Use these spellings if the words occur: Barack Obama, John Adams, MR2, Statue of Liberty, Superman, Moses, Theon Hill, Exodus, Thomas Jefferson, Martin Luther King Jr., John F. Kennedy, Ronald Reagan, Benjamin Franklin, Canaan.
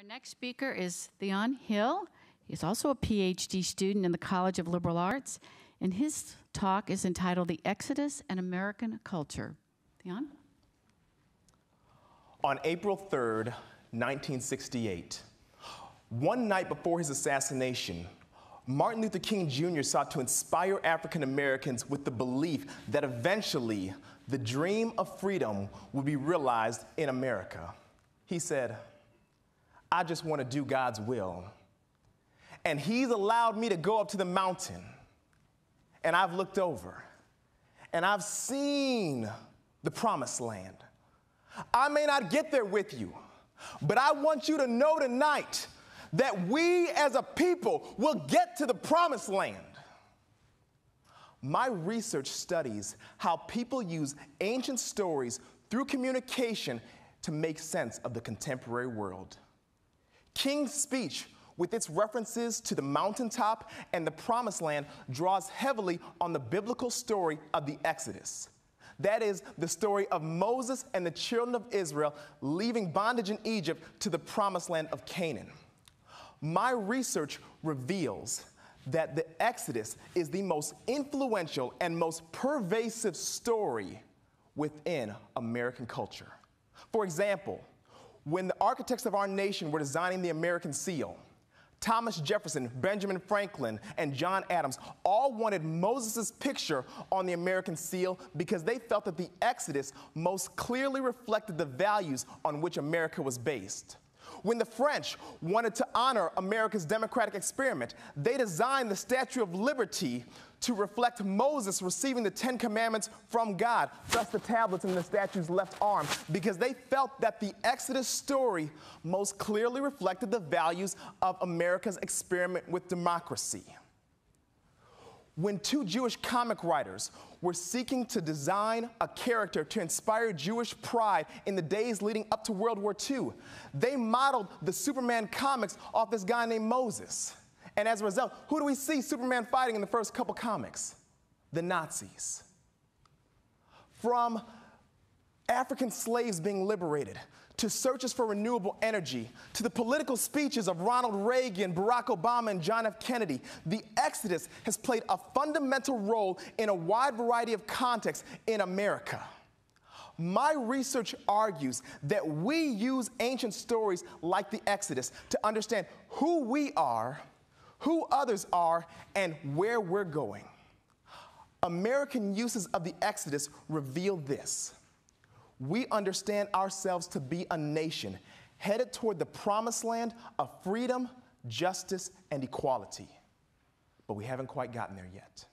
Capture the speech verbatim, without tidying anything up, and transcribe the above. Our next speaker is Theon Hill. He's also a P H D student in the College of Liberal Arts, and his talk is entitled The Exodus and American Culture. Theon? On April third, nineteen sixty-eight, one night before his assassination, Martin Luther King Junior sought to inspire African Americans with the belief that eventually the dream of freedom would be realized in America. He said, "I just want to do God's will. And he's allowed me to go up to the mountain. And I've looked over. And I've seen the promised land. I may not get there with you, but I want you to know tonight that we as a people will get to the promised land." My research studies how people use ancient stories through communication to make sense of the contemporary world. King's speech, with its references to the mountaintop and the promised land, draws heavily on the biblical story of the Exodus. That is, the story of Moses and the children of Israel leaving bondage in Egypt to the promised land of Canaan. My research reveals that the Exodus is the most influential and most pervasive story within American culture. For example, when the architects of our nation were designing the American seal, Thomas Jefferson, Benjamin Franklin, and John Adams all wanted Moses' picture on the American seal because they felt that the Exodus most clearly reflected the values on which America was based. When the French wanted to honor America's democratic experiment, they designed the Statue of Liberty to reflect Moses receiving the Ten Commandments from God, thus the tablets in the statue's left arm, because they felt that the Exodus story most clearly reflected the values of America's experiment with democracy. When two Jewish comic writers were seeking to design a character to inspire Jewish pride in the days leading up to World War Two, they modeled the Superman comics off this guy named Moses. And as a result, who do we see Superman fighting in the first couple comics? The Nazis. From African slaves being liberated, to searches for renewable energy, to the political speeches of Ronald Reagan, Barack Obama, and John F. Kennedy, the Exodus has played a fundamental role in a wide variety of contexts in America. My research argues that we use ancient stories like the Exodus to understand who we are, who others are, and where we're going. American uses of the Exodus reveal this. We understand ourselves to be a nation headed toward the promised land of freedom, justice, and equality. But we haven't quite gotten there yet.